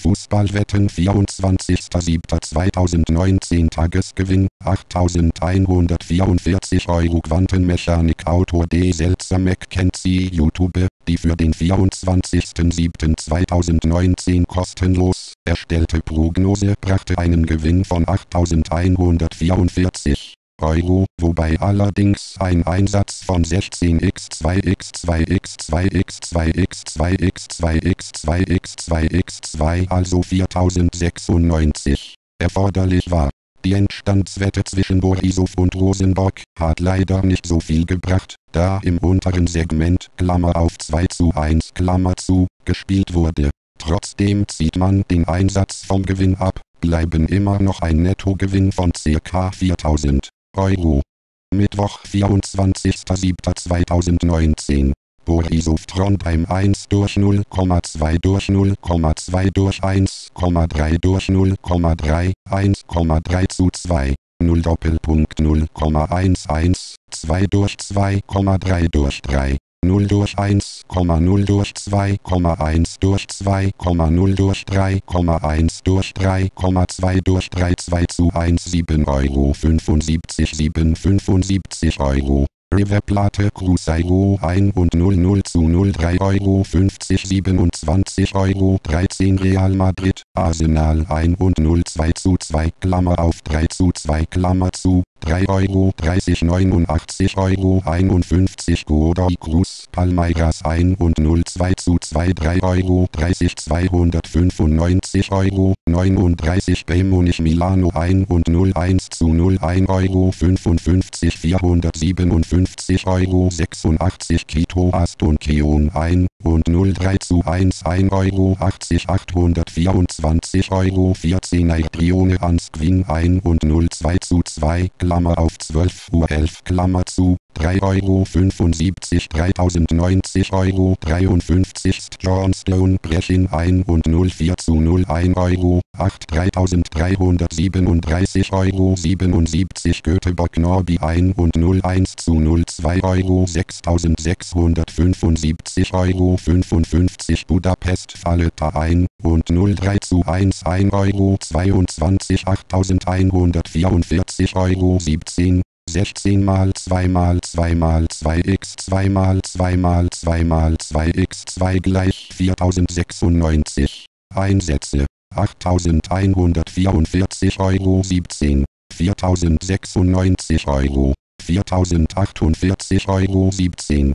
Fußballwetten 24.07.2019 Tagesgewinn 8.144 €. Quantenmechanik Autor D. Selzer-McKenzie YouTube, die für den 24.07.2019 kostenlos erstellte Prognose brachte einen Gewinn von 8.144 €, wobei allerdings ein Einsatz von 16 x2 also 4096 erforderlich war. Die Endstandswette zwischen Borisov und Rosenborg hat leider nicht so viel gebracht, da im unteren Segment (2:1) gespielt wurde. Trotzdem zieht man den Einsatz vom Gewinn ab, bleiben immer noch ein Nettogewinn von ca. 4000 €. Mittwoch 24.07.2019. Borisov Trondheim 1:0,2:2:1,3:0,3 1,3 zu 2 (0.0,11 2:2,3:3 (0:1,0:2,1:2,0:3,1:3,2:3,2:1 7,75 €. River Plate Cruzeiro 1:0 zu 0 3,50 €, 27,13 € Real Madrid, Arsenal 1:0 2:2 (3:2) 3,30 € 89,51 € Godoy Cruz Palmeiras 1:0 2:2 3,30 € 295 € 39 Bayern Munich Milano 1:0 1:0 1,55 € 457 € 86 Quito Asunción 1:0 3:1 1,80 € 824 € 14 Airdrioneans Queen 1:0 2:2 (12:11) (3,75 € 3090 € 53 Johnstone Brechin 1:0 4:0 1,00 € 8337 € 77 Göteborg Norrby 1:0 1:0 2,00 € 6675 € 55 Budapest Valletta 1:0 3:1 1,00 € 22 8144 € 17 16 × 2 × 2 × 2 × 2 × 2 × 2 = 4096 Einsätze 8144 € 17 4096 € 4048 € 17